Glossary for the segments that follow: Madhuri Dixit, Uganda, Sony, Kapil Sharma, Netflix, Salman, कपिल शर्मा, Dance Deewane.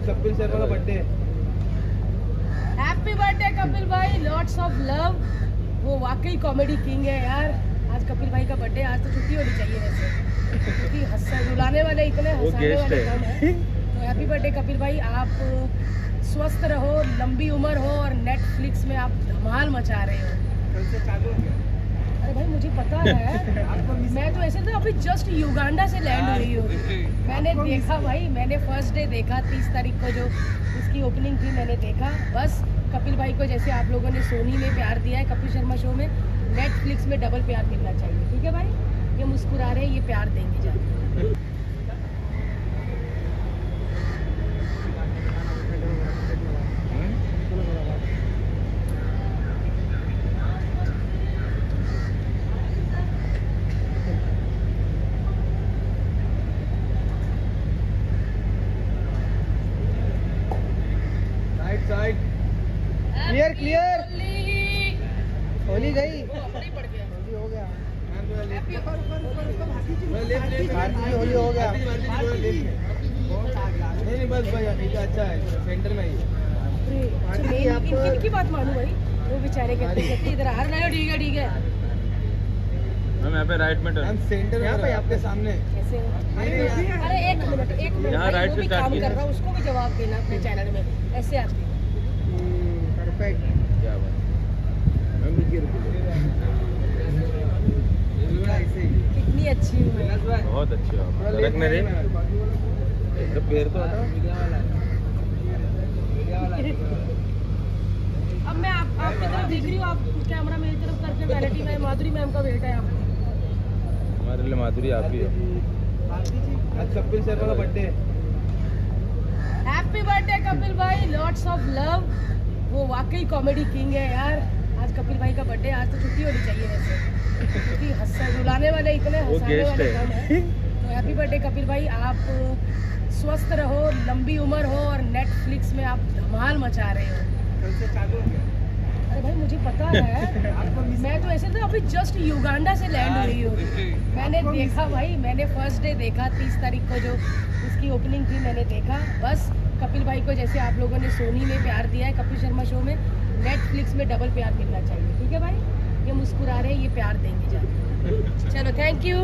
आज कपिल शर्मा का बर्थडे है। हैप्पी बर्थडे कपिल भाई, लॉट्स ऑफ लव। वो वाकई कॉमेडी किंग है यार। आज कपिल भाई का बर्थडे, आज तो छुट्टी होनी चाहिए वैसे, क्योंकि हंसा रुलाने वाले इतने हंसाने वाले कम है। तो हैप्पी बर्थडे कपिल भाई, आप स्वस्थ रहो, लंबी उम्र हो, और नेटफ्लिक्स में आप धमाल मचा रहे हो। अरे भाई मुझे पता है, मैं तो ऐसे तो अभी जस्ट युगांडा से लैंड हुई हूँ। मैंने देखा भाई, मैंने फर्स्ट डे देखा, 30 तारीख को जो उसकी ओपनिंग थी मैंने देखा। बस कपिल भाई को जैसे आप लोगों ने सोनी में प्यार दिया है, कपिल शर्मा शो में नेटफ्लिक्स में डबल प्यार मिलना चाहिए। ठीक है भाई, ये मुस्कुरा रहे हैं, ये प्यार देंगे जाके। क्लियर क्लियर होली गई, होली हो गया, होली हो गया। नहीं बस भाई अच्छा है, सेंटर में ही। इनकी बात मानू भाई, वो बेचारे कहते हैं इधर हार ना हो। ठीक है ठीक है, हम यहाँ पे राइट में टर्न, सेंटर यहाँ पे आपके सामने। कैसे हो? अरे एक मिनट, यहाँ राइट पे काम कर रहा हूँ, उसको भी जवाब देना अपने चैनल में। ऐसे आते परफेक्ट, क्या बात। हम भी कितनी अच्छी हो, बहुत अच्छी हो। लग मेरे तो पैर तो आता वाला। अब मैं आपकी तरफ देख रही हूँ, आप कैमरा मेरी तरफ करके क्वालिटी में। माधुरी मैम का बेटा है आप, हमारे लिए माधुरी आप ही हो। आज कपिल शर्मा का बर्थडे है। हैप्पी बर्थडे कपिल भाई, लॉट्स ऑफ लव। वो वाकई कॉमेडी किंग है यार। आज कपिल भाई का बर्थडे, आज तो छुट्टी होनी चाहिए वैसे, क्योंकि हंसा रुलाने वाले इतने हंसाने वाले कम है। तो हैप्पी बर्थडे कपिल भाई, आप स्वस्थ रहो, लंबी उम्र हो, और नेटफ्लिक्स में आप धमाल मचा रहे हो। अरे भाई मुझे पता है, मैं तो ऐसे तो अभी जस्ट युगांडा से लैंड हुई हूँ। मैंने देखा भाई, मैंने फर्स्ट डे देखा, 30 तारीख को जो उसकी ओपनिंग थी मैंने देखा। बस कपिल भाई को जैसे आप लोगों ने सोनी में प्यार दिया है, कपिल शर्मा शो में नेटफ्लिक्स में डबल प्यार मिलना चाहिए। ठीक है भाई, ये मुस्कुरा रहे हैं, ये प्यार देंगे जाके। चलो थैंक यू।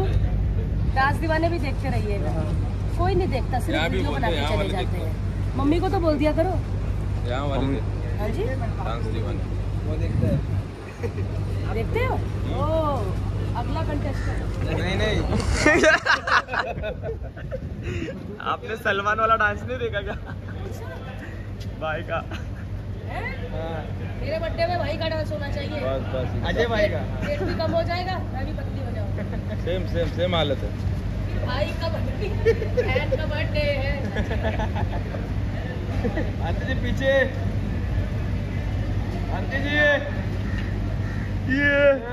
डांस दीवाने भी देखते रहिएगा, कोई नहीं देखता, सिर्फ वीडियो बना के चले जाते हैं। मम्मी को तो बोल दिया करो जी, डांस दीवाने वो देखता है। देखते हो? ओ, अगला कंटेस्टेंट। नहीं आपने सलमान वाला डांस नहीं देखा क्या? भाई का मेरे बर्थडे में भाई का डांस होना चाहिए। बस बस, अजय भाई का पेट भी कम हो जाएगा, मैं भी पतली हो जाऊंगा। सेम सेम सेम हालत है भाई का बर्थडे है। आते जी पीछे, आंटी जी ये